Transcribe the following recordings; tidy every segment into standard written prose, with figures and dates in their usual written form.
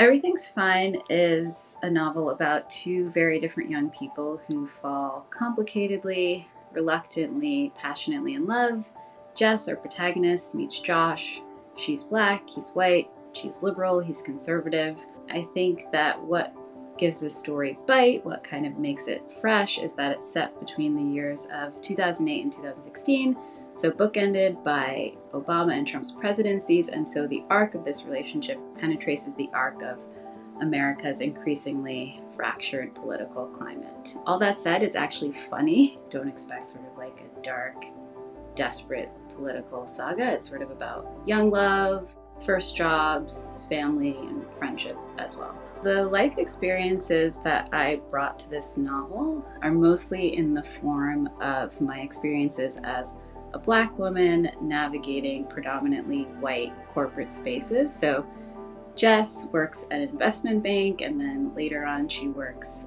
Everything's Fine is a novel about two very different young people who fall complicatedly, reluctantly, passionately in love. Jess, our protagonist, meets Josh. She's black, he's white, she's liberal, he's conservative. I think that what gives this story bite, what kind of makes it fresh, is that it's set between the years of 2008 and 2016. So bookended by Obama and Trump's presidencies, and so the arc of this relationship kind of traces the arc of America's increasingly fractured political climate. All that said, it's actually funny. Don't expect sort of like a dark, desperate political saga. It's sort of about young love, first jobs, family, and friendship as well. The life experiences that I brought to this novel are mostly in the form of my experiences as a black woman navigating predominantly white corporate spaces. So Jess works at an investment bank, and then later on she works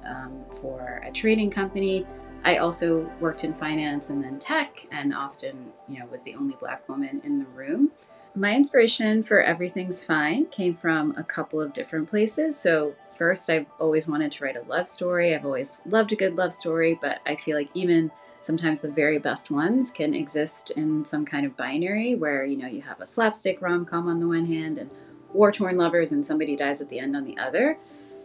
for a trading company. I also worked in finance and then tech, and often, you know, was the only black woman in the room. My inspiration for Everything's Fine came from a couple of different places. So first, I've always wanted to write a love story. I've always loved a good love story, but I feel like even sometimes the very best ones can exist in some kind of binary where, you know, you have a slapstick rom-com on the one hand and war-torn lovers and somebody dies at the end on the other.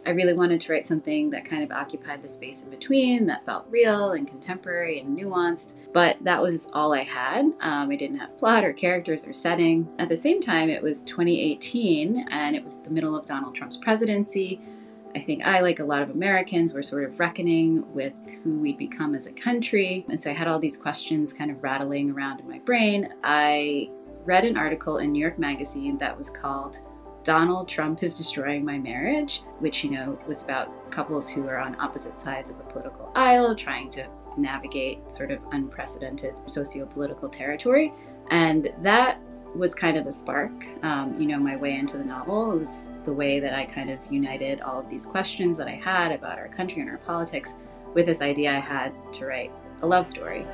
I really wanted to write something that kind of occupied the space in between, that felt real and contemporary and nuanced, but that was all I had. I didn't have plot or characters or setting. At the same time, it was 2018 and it was the middle of Donald Trump's presidency. I think I, like a lot of Americans, were sort of reckoning with who we'd become as a country. And so I had all these questions kind of rattling around in my brain. I read an article in New York Magazine that was called "Donald Trump is Destroying My Marriage," which, you know, was about couples who are on opposite sides of the political aisle trying to navigate sort of unprecedented socio-political territory. And that was kind of the spark, you know, my way into the novel. It was the way that I kind of united all of these questions that I had about our country and our politics with this idea I had to write a love story.